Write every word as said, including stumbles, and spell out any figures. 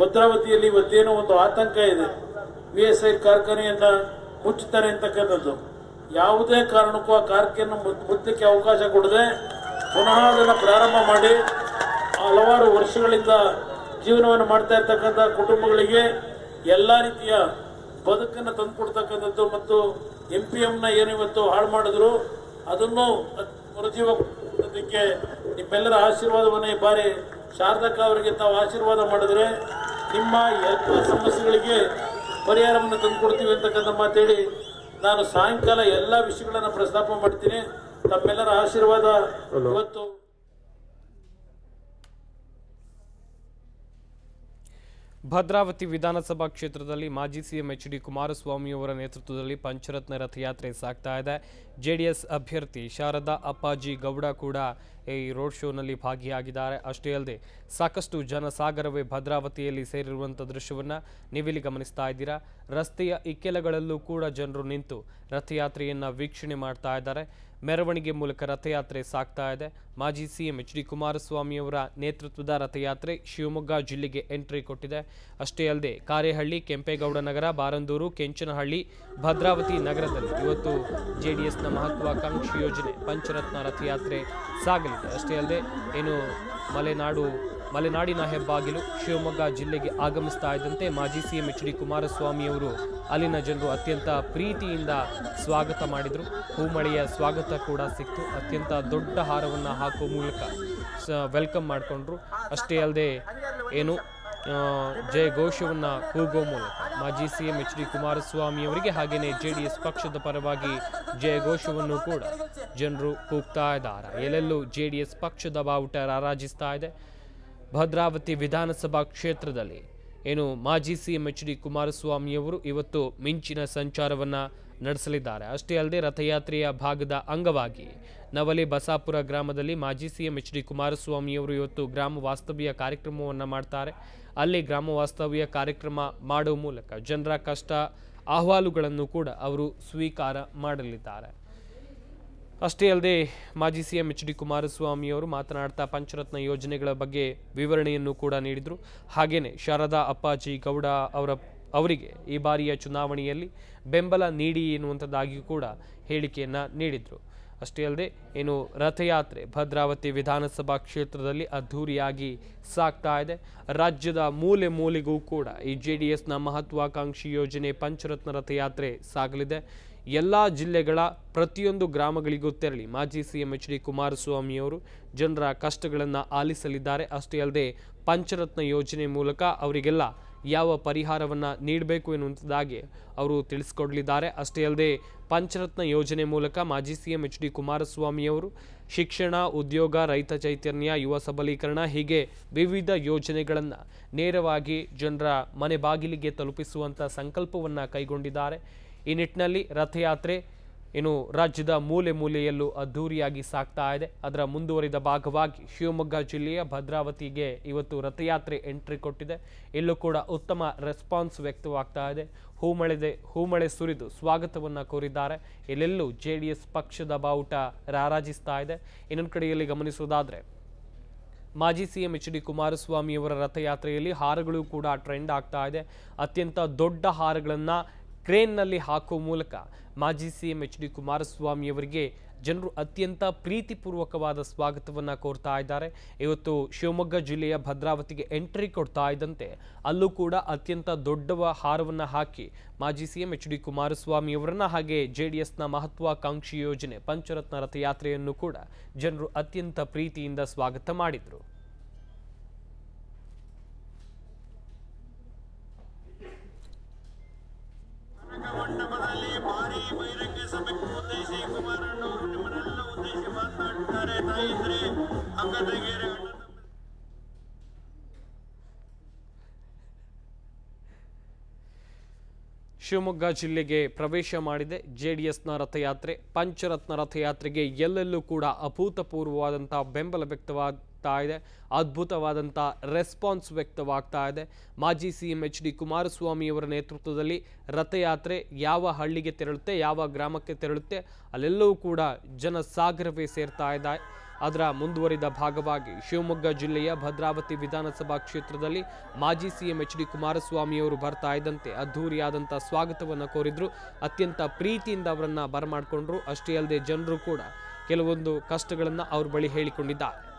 ಭದ್ರಾವತಿಯಲ್ಲಿ ಇವತ್ತೇನೋ ಒಂದು ಆತಂಕ ಇದೆ, ವಿ ಎಸ್ ಐ ಕಾರ್ಖಾನೆಯನ್ನ ಮುಚ್ಚುತ್ತಾರೆ ಅಂತಕ್ಕಂಥದ್ದು. ಯಾವುದೇ ಕಾರಣಕ್ಕೂ ಆ ಕಾರ್ಖಾನೆಯನ್ನು ಮುಚ್ಚಕ್ಕೆ ಅವಕಾಶ ಕೊಡದೆ ಪುನಃ ಅದನ್ನು ಪ್ರಾರಂಭ ಮಾಡಿ ಹಲವಾರು ವರ್ಷಗಳಿಂದ ಜೀವನವನ್ನು ಮಾಡ್ತಾ ಇರ್ತಕ್ಕಂಥ ಕುಟುಂಬಗಳಿಗೆ ಎಲ್ಲ ರೀತಿಯ ಬದುಕನ್ನು ತಂದುಕೊಡ್ತಕ್ಕಂಥದ್ದು. ಮತ್ತು ಎಂ ಪಿ ಎಂನ ಏನು ಇವತ್ತು ಹಾಳು ಮಾಡಿದ್ರು ಅದನ್ನು ಪುನರುಜ್ಜೀವ ಕೊಡೋದಕ್ಕೆ ನಿಮ್ಮೆಲ್ಲರ ಆಶೀರ್ವಾದವನ್ನು ಈ ಬಾರಿ ಶಾರದಕ್ಕ ಅವರಿಗೆ ತಾವು ಆಶೀರ್ವಾದ ಮಾಡಿದ್ರೆ ನಿಮ್ಮ ಎಲ್ಲ ಸಮಸ್ಯೆಗಳಿಗೆ ಪರಿಹಾರವನ್ನು ತಂದುಕೊಡ್ತೀವಿ ಅಂತಕ್ಕಂಥ ಮಾತೇಳಿ ನಾನು ಸಾಯಂಕಾಲ ಎಲ್ಲ ವಿಷಯಗಳನ್ನು ಪ್ರಸ್ತಾಪ ಮಾಡ್ತೀನಿ. ತಮ್ಮೆಲ್ಲರ ಆಶೀರ್ವಾದ ಇವತ್ತು. ಭದ್ರಾವತಿ ವಿಧಾನಸಭಾ ಕ್ಷೇತ್ರದಲ್ಲಿ ಮಾಜಿ ಸಿಎಂ ಎಚ್ ಡಿ ಕುಮಾರಸ್ವಾಮಿ ಅವರ ನೇತೃತ್ವದಲ್ಲಿ ಪಂಚರತ್ನ ರಥಯಾತ್ರೆ ಸಾಗ್ತಾ ಇದೆ. ಜೆ ಡಿ ಎಸ್ ಅಭ್ಯರ್ಥಿ ಶಾರದಾ ಅಪ್ಪಾಜಿ ಗೌಡ ಕೂಡ ಈ ರೋಡ್ ಶೋನಲ್ಲಿ ಭಾಗಿಯಾಗಿದ್ದಾರೆ. ಅಷ್ಟೇ ಅಲ್ಲದೆ ಸಾಕಷ್ಟು ಜನಸಾಗರವೇ ಭದ್ರಾವತಿಯಲ್ಲಿ ಸೇರಿರುವಂಥ ದೃಶ್ಯವನ್ನು ನೀವಿಲ್ಲಿ ಗಮನಿಸ್ತಾ ಇದ್ದೀರಾ. ರಸ್ತೆಯ ಇಕ್ಕೆಲಗಳಲ್ಲೂ ಕೂಡ ಜನರು ನಿಂತು ರಥಯಾತ್ರೆಯನ್ನು ವೀಕ್ಷಣೆ ಮಾಡ್ತಾ ಇದ್ದಾರೆ. ಮೆರವಣಿಗೆ ಮೂಲಕ ರಥಯಾತ್ರೆ ಸಾಗ್ತಾ ಇದೆ. ಮಾಜಿ ಸಿಎಂ ಎಚ್ ಡಿ ಕುಮಾರಸ್ವಾಮಿಯವರ ನೇತೃತ್ವದ ರಥಯಾತ್ರೆ ಶಿವಮೊಗ್ಗ ಜಿಲ್ಲೆಗೆ ಎಂಟ್ರಿ ಕೊಟ್ಟಿದೆ. ಅಷ್ಟೇ ಅಲ್ಲದೆ ಕಾರೇಹಳ್ಳಿ, ಕೆಂಪೇಗೌಡ ನಗರ, ಬಾರಂದೂರು, ಕೆಂಚನಹಳ್ಳಿ, ಭದ್ರಾವತಿ ನಗರದಲ್ಲಿ ಇವತ್ತು ಜೆ ಡಿ ಎಸ್ನ ಮಹತ್ವಾಕಾಂಕ್ಷಿ ಯೋಜನೆ ಪಂಚರತ್ನ ರಥಯಾತ್ರೆ ಸಾಗಲಿದೆ. ಅಷ್ಟೇ ಅಲ್ಲದೆ ಏನು ಮಲೆನಾಡು ಮಲೆನಾಡಿನ ಹೆಬ್ಬಾಗಿಲು ಶಿವಮೊಗ್ಗ ಜಿಲ್ಲೆಗೆ ಆಗಮಿಸ್ತಾ ಇದ್ದಂತೆ ಮಾಜಿ ಸಿಎಂ ಎಚ್ ಡಿ ಕುಮಾರಸ್ವಾಮಿಯವರು ಅಲ್ಲಿನ ಜನರು ಅತ್ಯಂತ ಪ್ರೀತಿಯಿಂದ ಸ್ವಾಗತ ಮಾಡಿದರು. ಹೂಮಳೆಯ ಸ್ವಾಗತ ಕೂಡ ಸಿಕ್ತು. ಅತ್ಯಂತ ದೊಡ್ಡ ಹಾರವನ್ನು ಹಾಕುವ ಮೂಲಕ ವೆಲ್ಕಮ್ ಮಾಡಿಕೊಂಡ್ರು. ಅಷ್ಟೇ ಅಲ್ಲದೆ ಏನು ಜಯ ಘೋಷವನ್ನು ಕೂಗೋ ಮೂಲಕ ಮಾಜಿ ಸಿಎಂ ಎಚ್ ಡಿ ಕುಮಾರಸ್ವಾಮಿಯವರಿಗೆ ಹಾಗೆಯೇ ಜೆ ಡಿ ಎಸ್ ಪಕ್ಷದ ಪರವಾಗಿ ಜಯ ಘೋಷವನ್ನು ಕೂಡ ಜನರು ಕೂಗ್ತಾ ಇದ್ದಾರೆ. ಎಲ್ಲೆಲ್ಲೂ ಜೆ ಡಿ ಎಸ್ ಪಕ್ಷದ ಬಾವುಟ ರಾರಾಜಿಸ್ತಾ ಇದೆ. ಭದ್ರಾವತಿ ವಿಧಾನಸಭಾ ಕ್ಷೇತ್ರದಲ್ಲಿ ಏನು ಮಾಜಿ ಸಿಎಂ ಎಚ್ ಡಿ ಕುಮಾರಸ್ವಾಮಿಯವರು ಇವತ್ತು ಮಿಂಚಿನ ಸಂಚಾರವನ್ನು ನಡೆಸಲಿದ್ದಾರೆ. ಅಷ್ಟೇ ಅಲ್ಲದೆ ರಥಯಾತ್ರೆಯ ಭಾಗದ ಅಂಗವಾಗಿ ನವಲೆ ಬಸಾಪುರ ಗ್ರಾಮದಲ್ಲಿ ಮಾಜಿ ಸಿಎಂ ಎಚ್ ಡಿ ಕುಮಾರಸ್ವಾಮಿಯವರು ಇವತ್ತು ಗ್ರಾಮ ವಾಸ್ತವ್ಯ ಕಾರ್ಯಕ್ರಮವನ್ನು ಮಾಡ್ತಾರೆ. ಅಲ್ಲಿ ಗ್ರಾಮ ವಾಸ್ತವ್ಯ ಕಾರ್ಯಕ್ರಮ ಮಾಡುವ ಮೂಲಕ ಜನರ ಕಷ್ಟ ಅಹವಾಲುಗಳನ್ನು ಕೂಡ ಅವರು ಸ್ವೀಕಾರ ಮಾಡಲಿದ್ದಾರೆ. ಅಷ್ಟೇ ಅಲ್ಲದೆ ಮಾಜಿ ಸಿಎಂ ಎಚ್ ಡಿ ಕುಮಾರಸ್ವಾಮಿಯವರು ಮಾತನಾಡ್ತಾ ಪಂಚರತ್ನ ಯೋಜನೆಗಳ ಬಗ್ಗೆ ವಿವರಣೆಯನ್ನು ಕೂಡ ನೀಡಿದರು. ಹಾಗೆಯೇ ಶಾರದಾ ಅಪ್ಪಾಜಿ ಗೌಡ ಅವರ ಅವರಿಗೆ ಈ ಬಾರಿಯ ಚುನಾವಣೆಯಲ್ಲಿ ಬೆಂಬಲ ನೀಡಿ ಎನ್ನುವಂಥದ್ದಾಗಿಯೂ ಕೂಡ ಹೇಳಿಕೆಯನ್ನು ನೀಡಿದರು. ಅಷ್ಟೇ ಅಲ್ಲದೆ ಏನು ರಥಯಾತ್ರೆ ಭದ್ರಾವತಿ ವಿಧಾನಸಭಾ ಕ್ಷೇತ್ರದಲ್ಲಿ ಅದ್ಧೂರಿಯಾಗಿ ಸಾಗ್ತಾ ಇದೆ. ರಾಜ್ಯದ ಮೂಲೆ ಮೂಲೆಗೂ ಕೂಡ ಈ ಜೆ ಡಿ ಎಸ್ನ ಮಹತ್ವಾಕಾಂಕ್ಷಿ ಯೋಜನೆ ಪಂಚರತ್ನ ರಥಯಾತ್ರೆ ಸಾಗಲಿದೆ. ಎಲ್ಲ ಜಿಲ್ಲೆಗಳ ಪ್ರತಿಯೊಂದು ಗ್ರಾಮಗಳಿಗೂ ತೆರಳಿ ಮಾಜಿ ಸಿಎಂ ಎಚ್ ಡಿ ಕುಮಾರಸ್ವಾಮಿಯವರು ಜನರ ಕಷ್ಟಗಳನ್ನು ಆಲಿಸಲಿದ್ದಾರೆ. ಅಷ್ಟೇ ಅಲ್ಲದೆ ಪಂಚರತ್ನ ಯೋಜನೆ ಮೂಲಕ ಅವರಿಗೆಲ್ಲ ಯಾವ ಪರಿಹಾರವನ್ನು ನೀಡಬೇಕು ಎನ್ನುವಂಥದ್ದಾಗಿ ಅವರು ತಿಳಿಸ್ಕೊಡಲಿದ್ದಾರೆ. ಅಷ್ಟೇ ಅಲ್ಲದೆ ಪಂಚರತ್ನ ಯೋಜನೆ ಮೂಲಕ ಮಾಜಿ ಸಿಎಂ ಎಚ್ ಡಿ ಕುಮಾರಸ್ವಾಮಿಯವರು ಶಿಕ್ಷಣ, ಉದ್ಯೋಗ, ರೈತ ಚೈತನ್ಯ, ಯುವ ಸಬಲೀಕರಣ ಹೀಗೆ ವಿವಿಧ ಯೋಜನೆಗಳನ್ನು ನೇರವಾಗಿ ಜನರ ಮನೆ ಬಾಗಿಲಿಗೆ ತಲುಪಿಸುವಂಥ ಸಂಕಲ್ಪವನ್ನು ಕೈಗೊಂಡಿದ್ದಾರೆ. ಈ ನಿಟ್ಟಿನಲ್ಲಿ ರಥಯಾತ್ರೆ ಏನು ರಾಜ್ಯದ ಮೂಲೆ ಮೂಲೆಯಲ್ಲೂ ಅದ್ಧೂರಿಯಾಗಿ ಸಾಗ್ತಾ ಇದೆ. ಅದರ ಮುಂದುವರಿದ ಭಾಗವಾಗಿ ಶಿವಮೊಗ್ಗ ಜಿಲ್ಲೆಯ ಭದ್ರಾವತಿಗೆ ಇವತ್ತು ರಥಯಾತ್ರೆ ಎಂಟ್ರಿ ಕೊಟ್ಟಿದೆ. ಇಲ್ಲೂ ಕೂಡ ಉತ್ತಮ ರೆಸ್ಪಾನ್ಸ್ ವ್ಯಕ್ತವಾಗ್ತಾ ಇದೆ. ಹೂಮಳೆದೆ ಹೂಮಳೆ ಸುರಿದು ಸ್ವಾಗತವನ್ನು ಕೋರಿದ್ದಾರೆ. ಎಲ್ಲೆಲ್ಲೂ ಜೆ ಡಿ ಎಸ್ ಪಕ್ಷದ ಬಾವುಟ ರಾರಾಜಿಸ್ತಾ ಇದೆ. ಇನ್ನೊಂದು ಕಡೆಯಲ್ಲಿ ಗಮನಿಸುವುದಾದರೆ ಮಾಜಿ ಸಿಎಂ ಎಚ್ ಡಿ ಕುಮಾರಸ್ವಾಮಿಯವರ ರಥಯಾತ್ರೆಯಲ್ಲಿ ಹಾರಗಳು ಕೂಡ ಟ್ರೆಂಡ್ ಆಗ್ತಾ ಇದೆ. ಅತ್ಯಂತ ದೊಡ್ಡ ಹಾರಗಳನ್ನು ಕ್ರೇನ್ನಲ್ಲಿ ಹಾಕುವ ಮೂಲಕ ಮಾಜಿ ಸಿಎಂ ಎಚ್ ಡಿ ಕುಮಾರಸ್ವಾಮಿಯವರಿಗೆ ಜನರು ಅತ್ಯಂತ ಪ್ರೀತಿಪೂರ್ವಕವಾದ ಸ್ವಾಗತವನ್ನು ಕೋರ್ತಾ ಇದ್ದಾರೆ. ಇವತ್ತು ಶಿವಮೊಗ್ಗ ಜಿಲ್ಲೆಯ ಭದ್ರಾವತಿಗೆ ಎಂಟ್ರಿ ಕೊಡ್ತಾ ಇದ್ದಂತೆ ಅಲ್ಲೂ ಕೂಡ ಅತ್ಯಂತ ದೊಡ್ಡವ ಹಾರವನ್ನು ಹಾಕಿ ಮಾಜಿ ಸಿಎಂ ಎಚ್ ಡಿ ಕುಮಾರಸ್ವಾಮಿಯವರನ್ನು ಹಾಗೆ ಜೆ ಡಿ ಎಸ್ನ ಮಹತ್ವಾಕಾಂಕ್ಷಿ ಯೋಜನೆ ಪಂಚರತ್ನ ರಥಯಾತ್ರೆಯನ್ನು ಕೂಡ ಜನರು ಅತ್ಯಂತ ಪ್ರೀತಿಯಿಂದ ಸ್ವಾಗತ ಮಾಡಿದರು. ಶಿವಮೊಗ್ಗ ಜಿಲ್ಲೆಗೆ ಪ್ರವೇಶ ಮಾಡಿದೆ ಜೆ ಡಿ ಎಸ್ನ ರಥಯಾತ್ರೆ. ಪಂಚರತ್ನ ರಥಯಾತ್ರೆಗೆ ಎಲ್ಲೆಲ್ಲೂ ಕೂಡ ಅಭೂತಪೂರ್ವವಾದಂಥ ಬೆಂಬಲ ವ್ಯಕ್ತವಾಗ್ತಾ ಇದೆ. ಅದ್ಭುತವಾದಂಥ ರೆಸ್ಪಾನ್ಸ್ ವ್ಯಕ್ತವಾಗ್ತಾ ಇದೆ. ಮಾಜಿ ಸಿಎಂ ಎಚ್ ಡಿ ಕುಮಾರಸ್ವಾಮಿಯವರ ನೇತೃತ್ವದಲ್ಲಿ ರಥಯಾತ್ರೆ ಯಾವ ಹಳ್ಳಿಗೆ ತೆರಳುತ್ತೆ, ಯಾವ ಗ್ರಾಮಕ್ಕೆ ತೆರಳುತ್ತೆ, ಅಲ್ಲೆಲ್ಲವೂ ಕೂಡ ಜನಸಾಗರವೇ ಸೇರ್ತಾ ಇದೆ. ಅದರ ಮುಂದುವರಿದ ಭಾಗವಾಗಿ ಶಿವಮೊಗ್ಗ ಜಿಲ್ಲೆಯ ಭದ್ರಾವತಿ ವಿಧಾನಸಭಾ ಕ್ಷೇತ್ರದಲ್ಲಿ ಮಾಜಿ ಸಿಎಂ ಎಚ್ ಡಿ ಕುಮಾರಸ್ವಾಮಿ ಅವರು ಬರ್ತಾ ಇದ್ದಂತೆ ಅದ್ಧೂರಿಯಾದಂತ ಸ್ವಾಗತವನ್ನು ಕೋರಿದ್ರು. ಅತ್ಯಂತ ಪ್ರೀತಿಯಿಂದ ಅವರನ್ನು ಬರಮಾಡಿಕೊಂಡ್ರು. ಅಷ್ಟೇ ಅಲ್ಲದೆ ಜನರು ಕೂಡ ಕೆಲವೊಂದು ಕಷ್ಟಗಳನ್ನು ಅವರ ಬಳಿ ಹೇಳಿಕೊಂಡಿದ್ದಾರೆ.